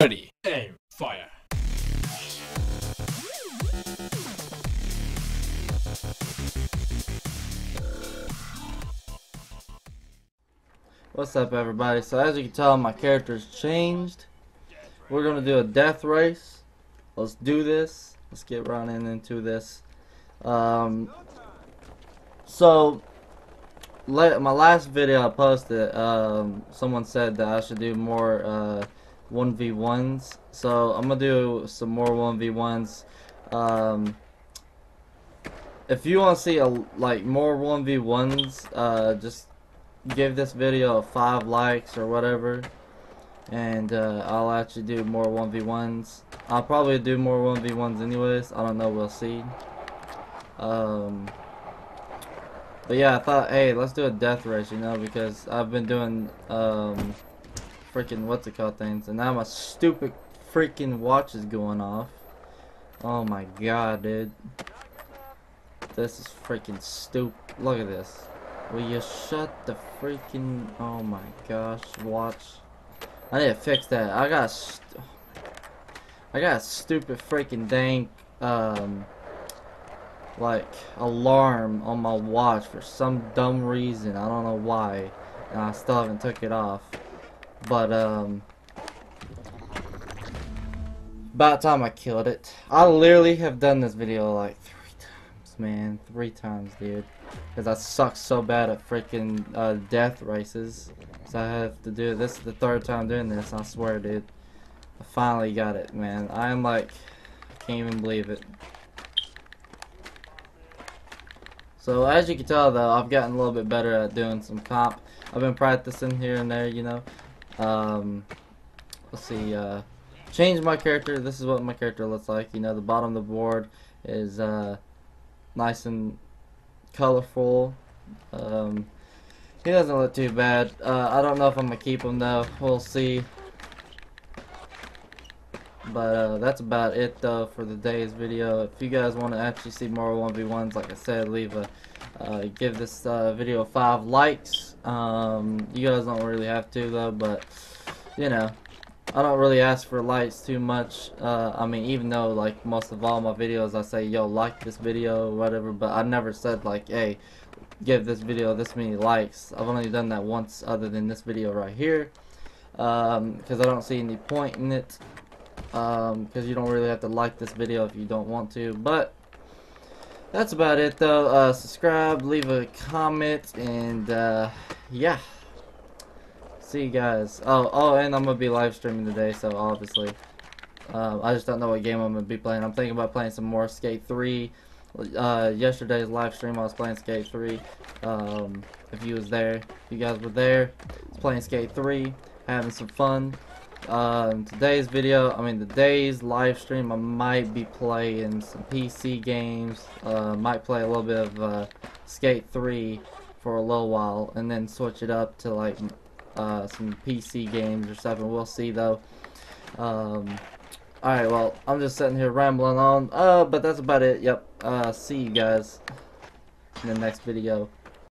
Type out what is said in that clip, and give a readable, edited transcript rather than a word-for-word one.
Ready, aim, fire. What's up, everybody? So as you can tell, my character's changed. We're gonna do a death race. Let's do this. Let's get right into this. My last video I posted, someone said that I should do more 1v1s, so I'm gonna do some more 1v1s. If you want to see more 1v1s, just give this video 5 likes or whatever, and I'll actually do more 1v1s. I'll probably do more 1v1s anyways, I don't know, we'll see. But yeah, I thought, hey, let's do a death race, you know, because I've been doing freaking what's-it-called things, and now my stupid freaking watch is going off. Oh my god, dude, this is freaking stupid. Look at this. Will you shut the freaking, oh my gosh, watch. I need to fix that. I got a stupid freaking dang alarm on my watch for some dumb reason. I don't know why, and I still haven't took it off. But about time I killed it. I literally have done this video like 3 times, man. 3 times, dude, because I suck so bad at freaking death races. So I have to do this. Is the 3rd time doing this, I swear, dude. I finally got it, man. I'm like, I can't even believe it. So as you can tell, though, I've gotten a little bit better at doing some comp. I've been practicing here and there, you know. Let's see, change my character. This is what my character looks like, you know. The bottom of the board is nice and colorful. He doesn't look too bad. I don't know if I'm gonna keep him though, we'll see. But that's about it though for today's video. If you guys want to actually see more 1v1s, like I said, leave a give this video 5 likes. You guys don't really have to though, but you know, I don't really ask for likes too much. I mean, even though like most of all my videos I say, yo, like this video or whatever, but I never said like, hey, give this video this many likes. I've only done that once, other than this video right here, because I don't see any point in it. Because you don't really have to like this video if you don't want to. But that's about it though. Subscribe, leave a comment, and yeah, see you guys. Oh, and I'm gonna be live streaming today, so obviously I just don't know what game I'm gonna be playing. I'm thinking about playing some more Skate 3. Yesterday's live stream I was playing Skate 3. If you was there, if you guys were there, I was playing Skate 3, having some fun. Today's live stream, I might be playing some PC games. Might play a little bit of Skate 3 for a little while, and then switch it up to like some PC games or something. We'll see though. Alright, well, I'm just sitting here rambling on, but that's about it. Yep, see you guys in the next video.